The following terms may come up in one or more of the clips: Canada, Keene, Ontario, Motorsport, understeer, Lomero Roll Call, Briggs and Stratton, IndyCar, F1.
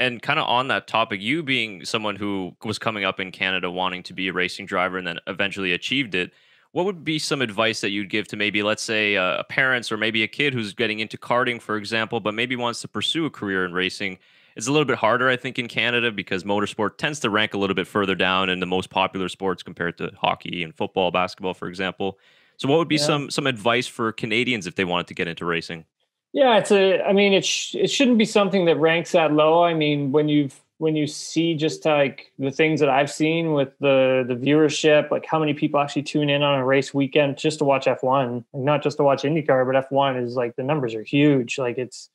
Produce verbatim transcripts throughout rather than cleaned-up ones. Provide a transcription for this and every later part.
And kind of on that topic, you being someone who was coming up in Canada wanting to be a racing driver and then eventually achieved it, what would be some advice that you'd give to maybe, let's say, uh, parents or maybe a kid who's getting into karting, for example, but maybe wants to pursue a career in racing? It's a little bit harder, I think, in Canada because motorsport tends to rank a little bit further down in the most popular sports compared to hockey and football, basketball, for example. So what would be yeah. some some advice for Canadians if they wanted to get into racing? Yeah, it's a, I mean, it, sh it shouldn't be something that ranks that low. I mean, when you've, when you see just like the things that I've seen with the, the viewership, like how many people actually tune in on a race weekend just to watch F one, not just to watch IndyCar, but F one is like, the numbers are huge. Like it's,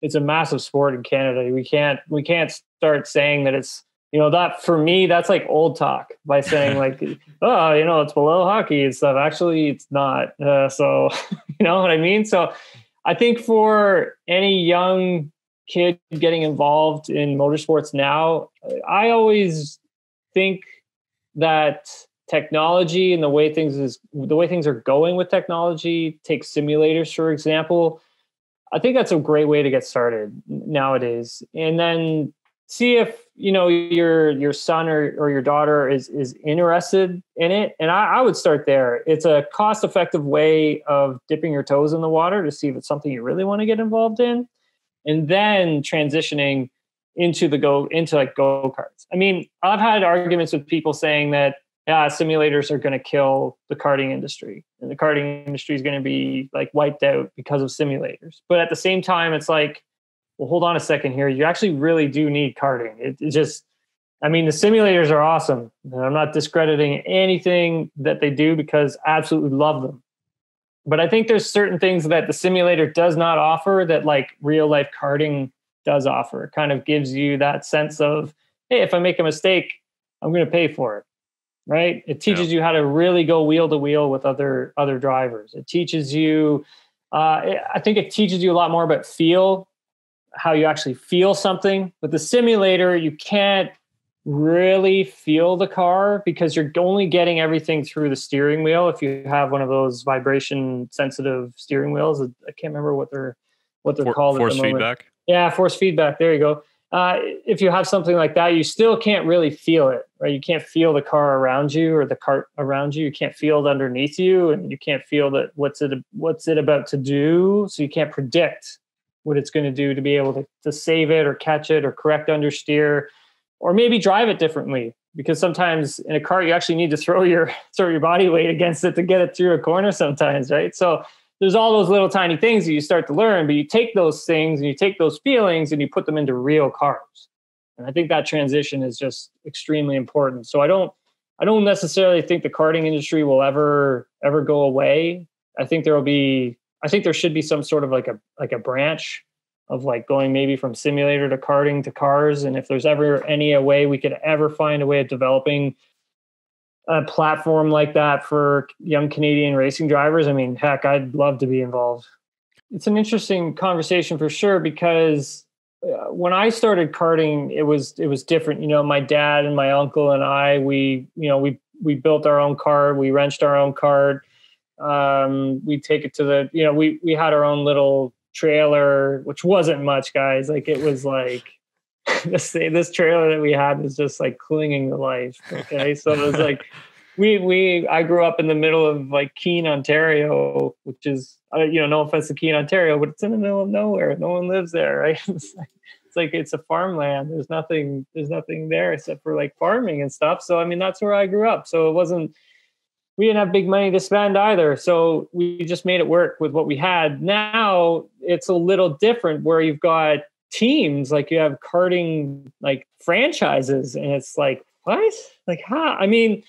it's a massive sport in Canada. We can't, we can't start saying that it's, you know, that for me, that's like old talk by saying like, oh, you know, it's below hockey and stuff. Actually, it's not. Uh, so, you know what I mean? So I think for any young kid getting involved in motorsports now, I always think that technology and the way things is the way things are going with technology, take simulators, for example. I think that's a great way to get started nowadays. And then see if, you know, your your son or, or your daughter is is interested in it. And I, I would start there. It's a cost-effective way of dipping your toes in the water to see if it's something you really want to get involved in. And then transitioning into the go into like go-karts. I mean, I've had arguments with people saying that yeah, simulators are going to kill the karting industry and the karting industry is going to be like wiped out because of simulators. But at the same time, it's like, well, hold on a second here. You actually really do need karting. It, it just, I mean, the simulators are awesome. And I'm not discrediting anything that they do because I absolutely love them. But I think there's certain things that the simulator does not offer that like real life karting does offer. It kind of gives you that sense of, hey, if I make a mistake, I'm going to pay for it, right? It teaches yeah. you how to really go wheel to wheel with other, other drivers. It teaches you, uh, it, I think it teaches you a lot more about feel, how you actually feel something. With the simulator, you can't really feel the car because you're only getting everything through the steering wheel. If you have one of those vibration sensitive steering wheels, I can't remember what they're, what they're For, called. Force feedback. Yeah. Force feedback. There you go. Uh, if you have something like that, you still can't really feel it, right? You can't feel the car around you or the cart around you. You can't feel it underneath you and you can't feel that what's it, what's it about to do. So you can't predict what it's going to do to be able to, to save it or catch it or correct understeer. Or maybe drive it differently, because sometimes in a car, you actually need to throw your throw your body weight against it to get it through a corner sometimes, right? So there's all those little tiny things that you start to learn, but you take those things and you take those feelings and you put them into real cars. And I think that transition is just extremely important. So I don't I don't necessarily think the karting industry will ever ever go away. I think there will be I think there should be some sort of like a like a branch of like going maybe from simulator to karting to cars. And if there's ever any a way we could ever find a way of developing a platform like that for young Canadian racing drivers, I mean, heck, I'd love to be involved. It's an interesting conversation for sure, because when I started karting, it was, it was different. You know, my dad and my uncle and I, we, you know, we, we built our own car, we wrenched our own car. Um, we take it to the, you know, we, we had our own little trailer, which wasn't much, guys. Like it was like this this trailer that we had was just like clinging to life. Okay, so it was like we we I grew up in the middle of like Keene, Ontario, which is uh, you know, no offense to Keene, Ontario, but it's in the middle of nowhere. No one lives there, right? It's like it's, like, it's a farmland. There's nothing. There's nothing there except for like farming and stuff. So I mean, that's where I grew up. So it wasn't. We didn't have big money to spend either. So we just made it work with what we had. Now it's a little different where you've got teams, like you have karting, like franchises. And it's like, what? Like, huh? I mean,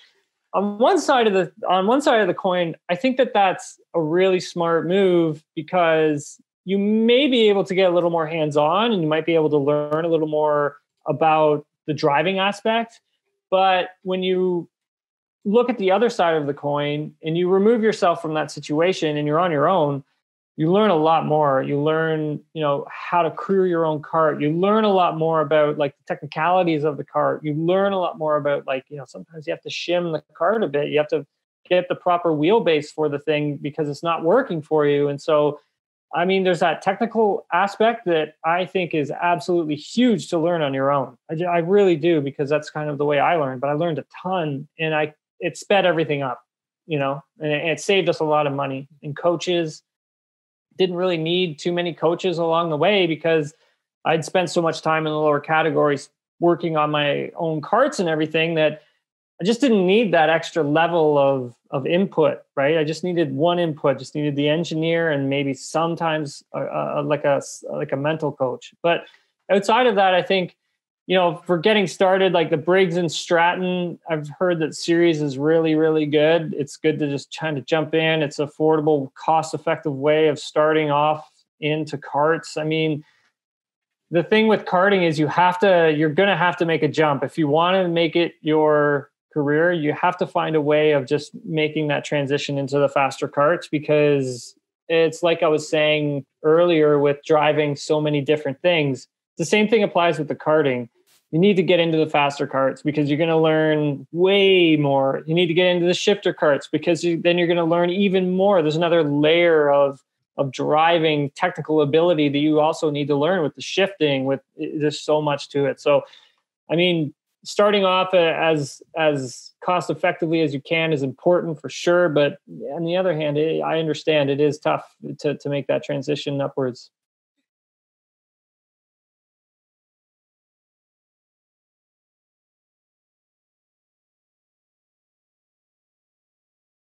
on one side of the, on one side of the coin, I think that that's a really smart move because you may be able to get a little more hands-on and you might be able to learn a little more about the driving aspect. But when you look at the other side of the coin and you remove yourself from that situation and you're on your own, you learn a lot more. You learn, you know, how to crew your own cart. You learn a lot more about like the technicalities of the cart. You learn a lot more about like, you know, sometimes you have to shim the cart a bit. You have to get the proper wheelbase for the thing because it's not working for you. And so I mean, there's that technical aspect that I think is absolutely huge to learn on your own. I, I really do, because that's kind of the way I learned, but I learned a ton, and I, it sped everything up, you know, and it, it saved us a lot of money. And coaches, didn't really need too many coaches along the way, because I'd spent so much time in the lower categories working on my own carts and everything that I just didn't need that extra level of, of input, right? I just needed one input, just needed the engineer and maybe sometimes a, a, like a, like a mental coach. But outside of that, I think, you know, for getting started, like the Briggs and Stratton, I've heard that series is really, really good. It's good to just kind of jump in. It's affordable, cost-effective way of starting off into carts. I mean, the thing with karting is you have to, you're going to have to make a jump. If you want to make it your career, you have to find a way of just making that transition into the faster carts, because it's like I was saying earlier with driving so many different things. The same thing applies with the karting. You need to get into the faster carts because you're going to learn way more. You need to get into the shifter carts because you, then you're going to learn even more. There's another layer of of driving technical ability that you also need to learn with the shifting, with there's so much to it. So, I mean, starting off as, as cost effectively as you can is important for sure. But on the other hand, it, I understand it is tough to, to make that transition upwards.